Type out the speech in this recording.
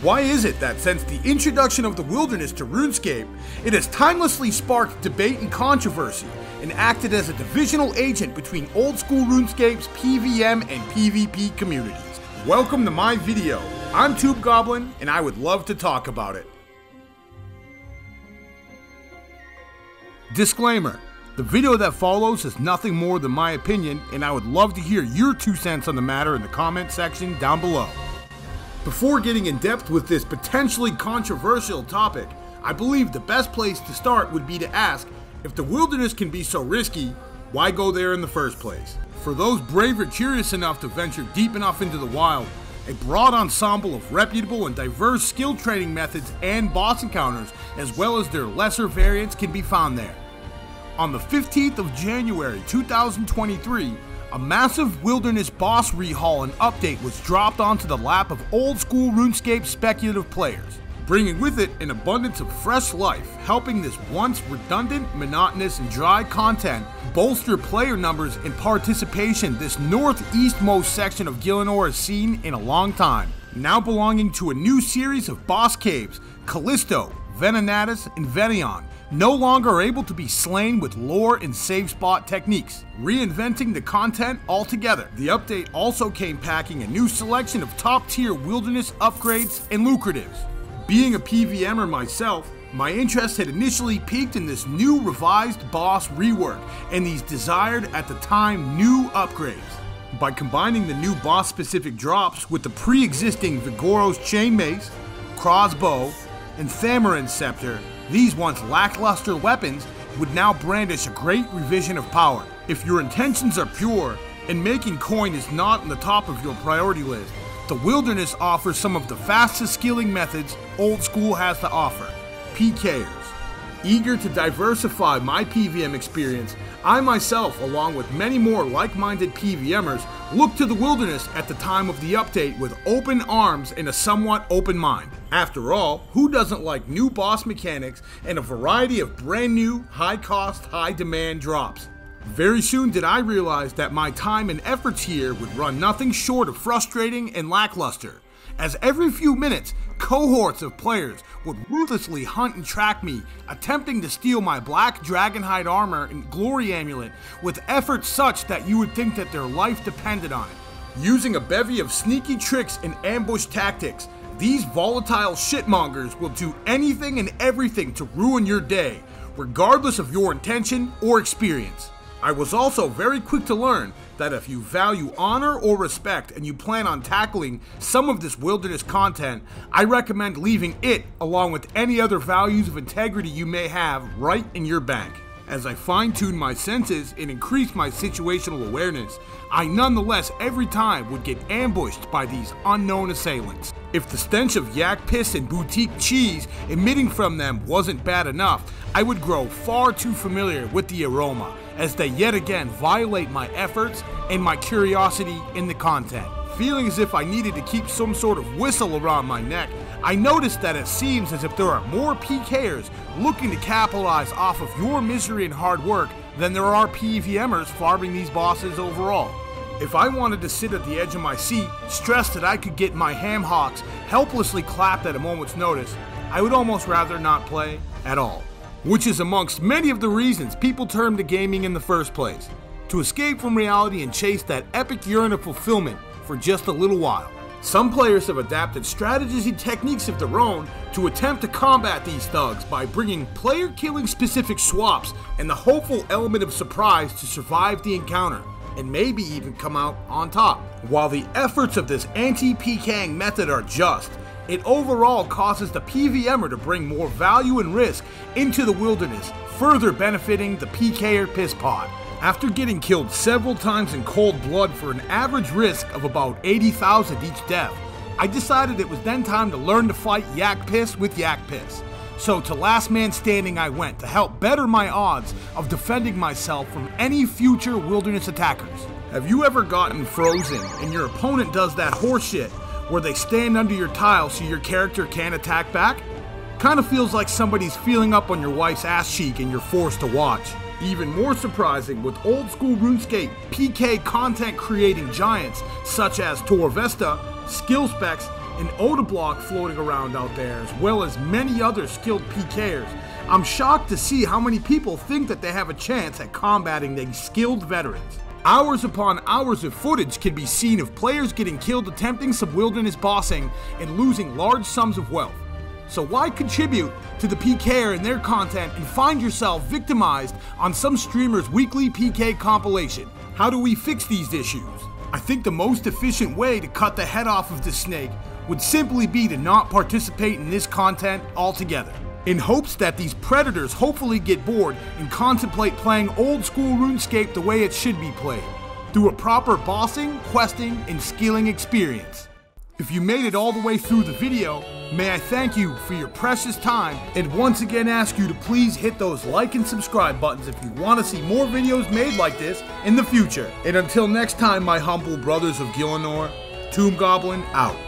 Why is it that since the introduction of the wilderness to RuneScape, it has timelessly sparked debate and controversy, and acted as a divisional agent between old school RuneScape's PVM and PvP communities? Welcome to my video. I'm TombGoblin, and I would love to talk about it. Disclaimer: the video that follows is nothing more than my opinion, and I would love to hear your 2 cents on the matter in the comment section down below. Before getting in depth with this potentially controversial topic, I believe the best place to start would be to ask, if the wilderness can be so risky, why go there in the first place? For those brave or curious enough to venture deep enough into the wild, a broad ensemble of reputable and diverse skill training methods and boss encounters, as well as their lesser variants, can be found there. On the 15th of January 2023, a massive wilderness boss rehaul and update was dropped onto the lap of old-school RuneScape speculative players, bringing with it an abundance of fresh life, helping this once redundant, monotonous, and dry content bolster player numbers and participation this northeastmost section of Gielinor has seen in a long time, now belonging to a new series of boss caves: Callisto, Venenatis, and Vet'ion, no longer able to be slain with lore and save spot techniques, reinventing the content altogether. The update also came packing a new selection of top-tier wilderness upgrades and lucratives. Being a PVMer myself, my interest had initially peaked in this new revised boss rework and these desired at the time new upgrades. By combining the new boss-specific drops with the pre-existing Vigoros Chain Mace, Crossbow, and Thamarin Scepter, these once lackluster weapons would now brandish a great revision of power. If your intentions are pure and making coin is not on the top of your priority list, the wilderness offers some of the fastest skilling methods old school has to offer: PKers. Eager to diversify my PVM experience, I myself, along with many more like-minded PVMers, looked to the wilderness at the time of the update with open arms and a somewhat open mind. After all, who doesn't like new boss mechanics and a variety of brand new, high-cost, high-demand drops? Very soon did I realize that my time and efforts here would run nothing short of frustrating and lackluster, as every few minutes, cohorts of players would ruthlessly hunt and track me, attempting to steal my black dragonhide armor and glory amulet with efforts such that you would think that their life depended on it. Using a bevy of sneaky tricks and ambush tactics, these volatile shitmongers will do anything and everything to ruin your day, regardless of your intention or experience. I was also very quick to learn that if you value honor or respect and you plan on tackling some of this wilderness content, I recommend leaving it along with any other values of integrity you may have right in your bank. As I fine-tuned my senses and increased my situational awareness, I nonetheless every time would get ambushed by these unknown assailants. If the stench of yak piss and boutique cheese emitting from them wasn't bad enough, I would grow far too familiar with the aroma, as they yet again violate my efforts and my curiosity in the content. Feeling as if I needed to keep some sort of whistle around my neck, I noticed that it seems as if there are more PKers looking to capitalize off of your misery and hard work than there are PVMers farming these bosses overall. If I wanted to sit at the edge of my seat, stressed that I could get my ham hocks helplessly clapped at a moment's notice, I would almost rather not play at all. Which is amongst many of the reasons people turn to gaming in the first place: to escape from reality and chase that epic yearn of fulfillment for just a little while. Some players have adapted strategies and techniques of their own to attempt to combat these thugs by bringing player-killing specific swaps and the hopeful element of surprise to survive the encounter, and maybe even come out on top. While the efforts of this anti-PKing method are just, it overall causes the PVMer to bring more value and risk into the wilderness, further benefiting the PKer piss pod. After getting killed several times in cold blood for an average risk of about 80,000 each death, I decided it was then time to learn to fight yak piss with yak piss. So to last man standing I went to help better my odds of defending myself from any future wilderness attackers. Have you ever gotten frozen and your opponent does that horseshit where they stand under your tile so your character can't attack back? Kinda feels like somebody's feeling up on your wife's ass cheek and you're forced to watch. Even more surprising, with old school RuneScape PK content creating giants such as Torvesta, Skill Specs, and OdaBlock floating around out there, as well as many other skilled PKers. I'm shocked to see how many people think that they have a chance at combating these skilled veterans. Hours upon hours of footage can be seen of players getting killed attempting some wilderness bossing and losing large sums of wealth. So why contribute to the PKer and their content and find yourself victimized on some streamer's weekly PK compilation? How do we fix these issues? I think the most efficient way to cut the head off of this snake would simply be to not participate in this content altogether, in hopes that these predators hopefully get bored and contemplate playing old school RuneScape the way it should be played, through a proper bossing, questing, and skilling experience. If you made it all the way through the video, may I thank you for your precious time, and once again ask you to please hit those like and subscribe buttons if you want to see more videos made like this in the future. And until next time, my humble brothers of Gielinor, TombGoblin out.